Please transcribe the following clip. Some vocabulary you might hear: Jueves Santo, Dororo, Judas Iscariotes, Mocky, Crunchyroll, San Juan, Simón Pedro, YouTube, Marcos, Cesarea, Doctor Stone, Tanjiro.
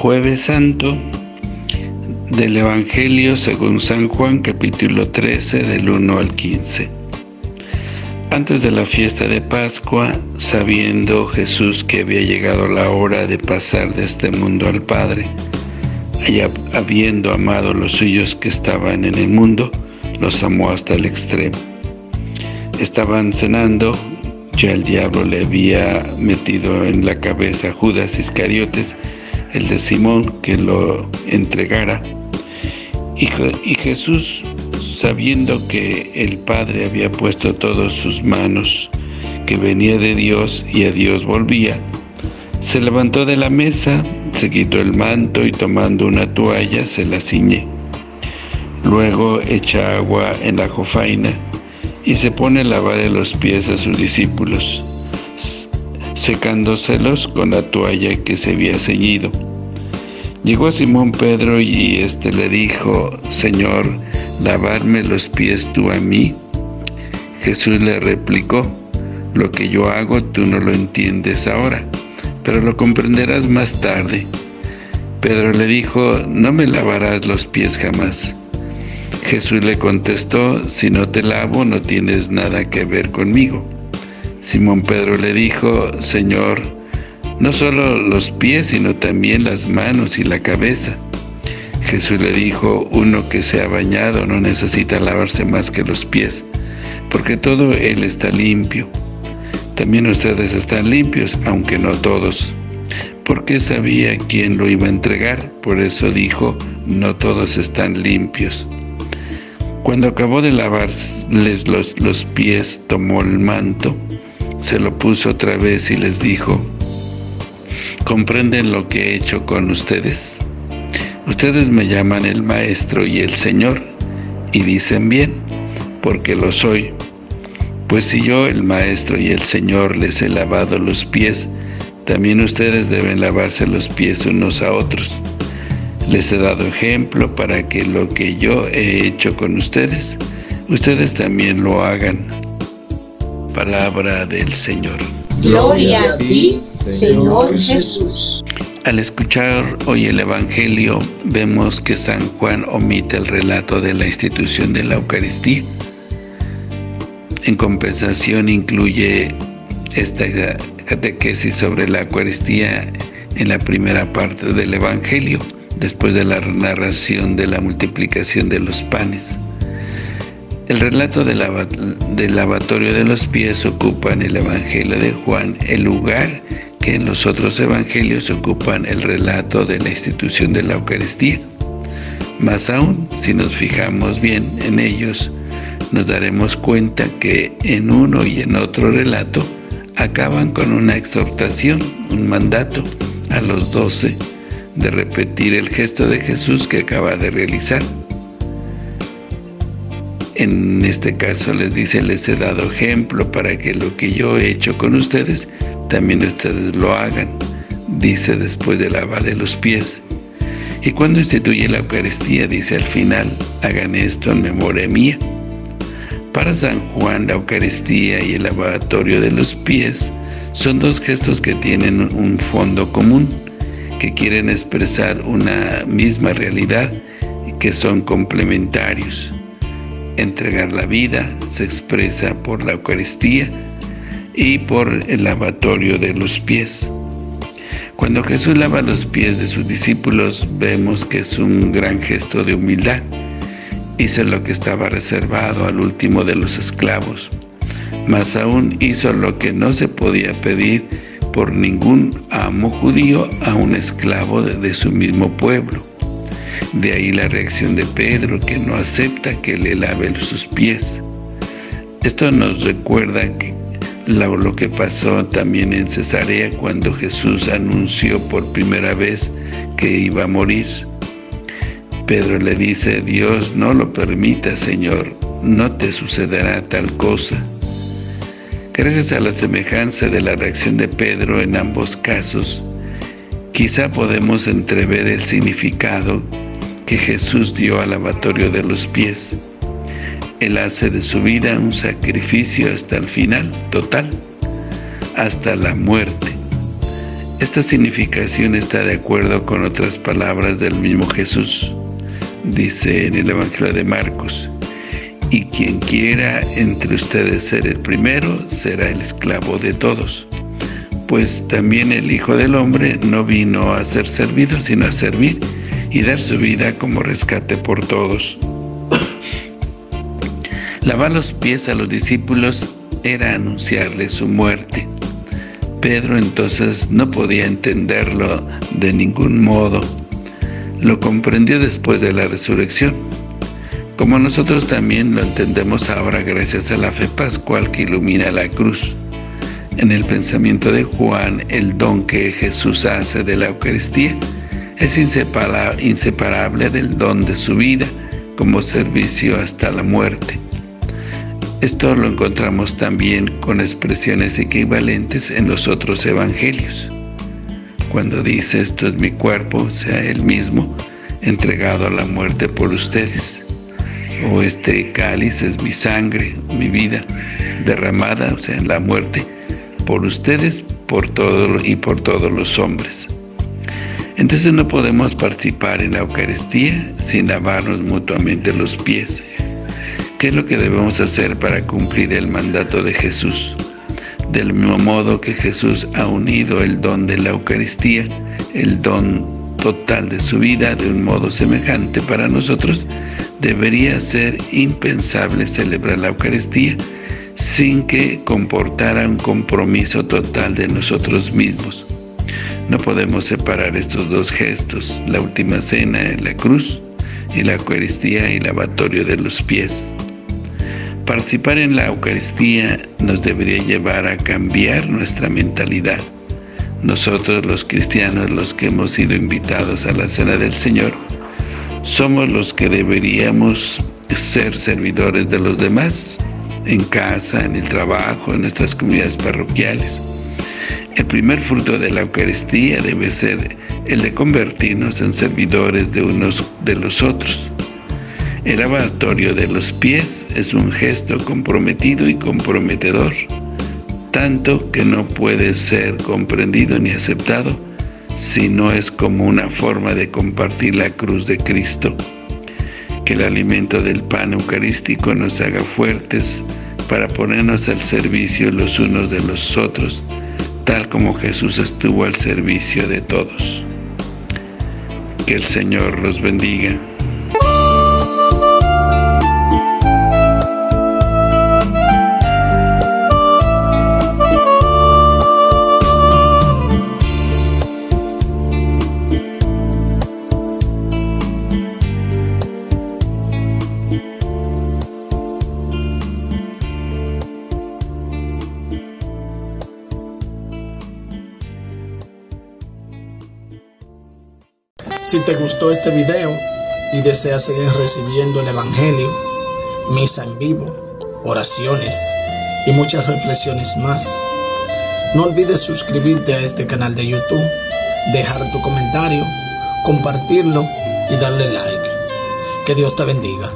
Jueves Santo del Evangelio según San Juan, capítulo 13, del 1 al 15. Antes de la fiesta de Pascua, sabiendo Jesús que había llegado la hora de pasar de este mundo al Padre, y habiendo amado los suyos que estaban en el mundo, los amó hasta el extremo. Estaban cenando, ya el diablo le había metido en la cabeza a Judas Iscariotes, el de Simón, que lo entregara. Y Jesús, sabiendo que el Padre había puesto todas sus manos, que venía de Dios y a Dios volvía, se levantó de la mesa, se quitó el manto y tomando una toalla se la ciñe. Luego echa agua en la jofaina y se pone a lavarle los pies a sus discípulos, secándoselos con la toalla que se había ceñido. Llegó Simón Pedro y éste le dijo: «Señor, ¿lavarme los pies tú a mí?». Jesús le replicó: «Lo que yo hago tú no lo entiendes ahora, pero lo comprenderás más tarde». Pedro le dijo: «No me lavarás los pies jamás». Jesús le contestó: «Si no te lavo, no tienes nada que ver conmigo». Simón Pedro le dijo: «Señor, no solo los pies, sino también las manos y la cabeza». Jesús le dijo: «Uno que se ha bañado no necesita lavarse más que los pies, porque todo él está limpio. También ustedes están limpios, aunque no todos». Porque sabía quién lo iba a entregar, por eso dijo: «No todos están limpios». Cuando acabó de lavarles los pies, tomó el manto, se lo puso otra vez y les dijo: «¿Comprenden lo que he hecho con ustedes? Ustedes me llaman el Maestro y el Señor, y dicen bien, porque lo soy. Pues si yo, el Maestro y el Señor, les he lavado los pies, también ustedes deben lavarse los pies unos a otros. Les he dado ejemplo para que lo que yo he hecho con ustedes, ustedes también lo hagan». Palabra del Señor. Gloria a ti, Señor Jesús. Al escuchar hoy el Evangelio, vemos que San Juan omite el relato de la institución de la Eucaristía. En compensación, incluye esta catequesis sobre la Eucaristía en la primera parte del Evangelio, después de la narración de la multiplicación de los panes. El relato del lavatorio de los pies ocupa en el Evangelio de Juan el lugar que en los otros evangelios ocupan el relato de la institución de la Eucaristía. Más aún, si nos fijamos bien en ellos, nos daremos cuenta que en uno y en otro relato acaban con una exhortación, un mandato a los 12 de repetir el gesto de Jesús que acaba de realizar. En este caso les dice: «Les he dado ejemplo para que lo que yo he hecho con ustedes, también ustedes lo hagan», dice después de lavarle los pies. Y cuando instituye la Eucaristía, dice al final: «Hagan esto en memoria mía». Para San Juan, la Eucaristía y el lavatorio de los pies son dos gestos que tienen un fondo común, que quieren expresar una misma realidad y que son complementarios. Entregar la vida se expresa por la Eucaristía y por el lavatorio de los pies. Cuando Jesús lava los pies de sus discípulos, vemos que es un gran gesto de humildad. Hizo lo que estaba reservado al último de los esclavos. Más aún, hizo lo que no se podía pedir por ningún amo judío a un esclavo de su mismo pueblo. De ahí la reacción de Pedro, que no acepta que le lave sus pies. Esto nos recuerda lo que pasó también en Cesarea cuando Jesús anunció por primera vez que iba a morir. Pedro le dice: «Dios no lo permita, Señor, no te sucederá tal cosa». Gracias a la semejanza de la reacción de Pedro en ambos casos, quizá podemos entrever el significado que Jesús dio al lavatorio de los pies. Él hace de su vida un sacrificio hasta el final, total, hasta la muerte. Esta significación está de acuerdo con otras palabras del mismo Jesús. Dice en el Evangelio de Marcos: y quien quiera entre ustedes ser el primero, será el esclavo de todos. Pues también el Hijo del Hombre no vino a ser servido, sino a servir y dar su vida como rescate por todos. Lavar los pies a los discípulos era anunciarles su muerte. Pedro entonces no podía entenderlo de ningún modo. Lo comprendió después de la resurrección, como nosotros también lo entendemos ahora gracias a la fe pascual que ilumina la cruz. En el pensamiento de Juan, el don que Jesús hace de la Eucaristía es inseparable del don de su vida como servicio hasta la muerte. Esto lo encontramos también con expresiones equivalentes en los otros evangelios. Cuando dice: esto es mi cuerpo, sea él mismo entregado a la muerte por ustedes. O este cáliz es mi sangre, mi vida, derramada, o sea, en la muerte, por ustedes por todos los hombres. Entonces no podemos participar en la Eucaristía sin lavarnos mutuamente los pies. ¿Qué es lo que debemos hacer para cumplir el mandato de Jesús? Del mismo modo que Jesús ha unido el don de la Eucaristía, el don total de su vida, de un modo semejante para nosotros, debería ser impensable celebrar la Eucaristía sin que comportara un compromiso total de nosotros mismos. No podemos separar estos dos gestos, la última cena en la cruz y la Eucaristía y el lavatorio de los pies. Participar en la Eucaristía nos debería llevar a cambiar nuestra mentalidad. Nosotros los cristianos, los que hemos sido invitados a la Cena del Señor, somos los que deberíamos ser servidores de los demás, en casa, en el trabajo, en nuestras comunidades parroquiales. El primer fruto de la Eucaristía debe ser el de convertirnos en servidores de unos de los otros. El lavatorio de los pies es un gesto comprometido y comprometedor, tanto que no puede ser comprendido ni aceptado si no es como una forma de compartir la cruz de Cristo. Que el alimento del pan eucarístico nos haga fuertes para ponernos al servicio los unos de los otros, tal como Jesús estuvo al servicio de todos. Que el Señor los bendiga. Si te gustó este video y deseas seguir recibiendo el Evangelio, misa en vivo, oraciones y muchas reflexiones más, no olvides suscribirte a este canal de YouTube, dejar tu comentario, compartirlo y darle like. Que Dios te bendiga.